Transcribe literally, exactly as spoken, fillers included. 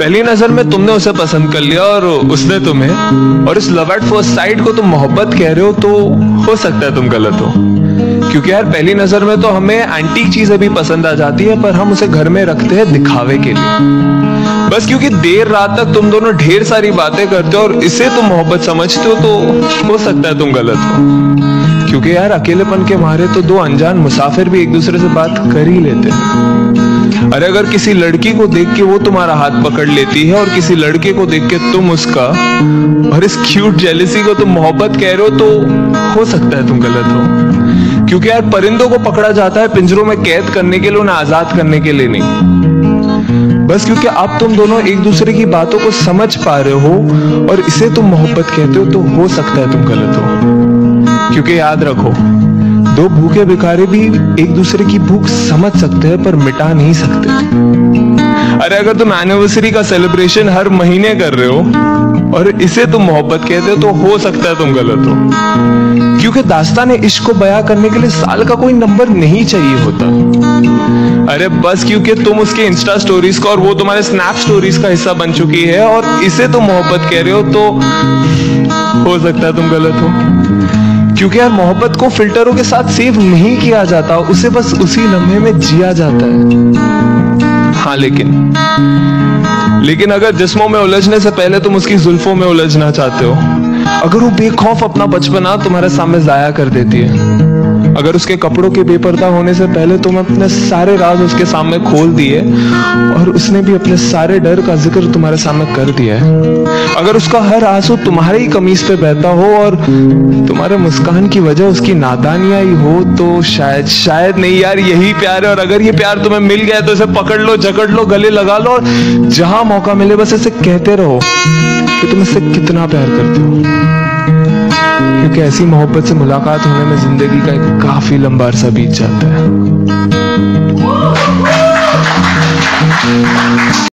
पहली नजर में तुमने उसे पसंद कर लिया और उसने तुम्हें, और इस लव एट फर्स्ट साइट को तुम मोहब्बत कह रहे हो, तो हो सकता है तुम गलत हो। क्योंकि यार पहली नजर में तो हमें एंटीक चीजें भी पसंद आ जाती है, पर हम उसे घर में रखते हैं दिखावे के लिए, बस क्योंकि देर रात तक तुम दोनों ढेर सारी बातें करते हो और इसे तुम मोहब्बत समझते हो, तो हो सकता है तुम गलत हो। क्योंकि यार अकेलेपन के मारे तो दो अनजान मुसाफिर भी एक दूसरे से बात कर ही लेते हैं। अरे अगर किसी लड़की को देख के वो तुम्हारा हाथ पकड़ लेती है और किसी लड़के को देख के तुम उसका, और इस क्यूट जेलसी को तुम मोहब्बत कह रहे हो, तो हो सकता है तुम गलत हो। क्योंकि यार परिंदों को पकड़ा जाता है पिंजरों में कैद करने के लिए, उन्हें आजाद करने के लिए नहीं, बस क्योंकि अब तुम दोनों एक दूसरे की बातों को समझ पा रहे हो और इसे तुम मोहब्बत कहते हो, तो हो सकता है तुम गलत हो। क्योंकि याद रखो, दो भूखे भिखारी भी एक दूसरे की भूख समझ सकते हैं पर मिटा नहीं सकते। अरे अगर तुम एनिवर्सरी का सेलिब्रेशन हर महीने कर रहे हो और इसे तुम मोहब्बत कहते हो, तो हो सकता है तुम गलत हो। क्योंकि दास्तान इश्क को बयां करने के लिए साल का कोई नंबर नहीं चाहिए होता। अरे बस क्योंकि तुम उसके इंस्टा स्टोरीज का और वो तुम्हारे स्नैप स्टोरीज का हिस्सा बन चुकी है और इसे तुम मोहब्बत कह रहे हो, तो हो सकता है तुम गलत हो। क्योंकि यार मोहब्बत को फिल्टरों के साथ सेव नहीं किया जाता, उसे बस उसी लम्हे में जिया जाता है। हाँ, लेकिन लेकिन अगर जिस्मों में उलझने से पहले तुम उसकी जुल्फों में उलझना चाहते हो, अगर वो बेखौफ अपना बचपना तुम्हारे सामने जाया कर देती है, अगर उसके कपड़ों के बेपर्दा होने से पहले तुम अपने सारे राज उसके सामने खोल दिए और उसने भी अपने सारे डर का जिक्र तुम्हारे सामने कर दिया है, अगर उसका हर आंसू तुम्हारे ही कमीज पे बहता हो और तुम्हारे मुस्कान की वजह उसकी नादानियां ही हो, तो शायद शायद नहीं यार, यही प्यार है। और अगर ये प्यार तुम्हें मिल गया तो इसे पकड़ लो, जकड़ लो, गले लगा लो और जहां मौका मिले बस इसे कहते रहो कि तुम इससे कितना प्यार करते हो। क्योंकि ऐसी मोहब्बत से मुलाकात होने में जिंदगी का एक काफी लंबा अरसा बीत जाता है।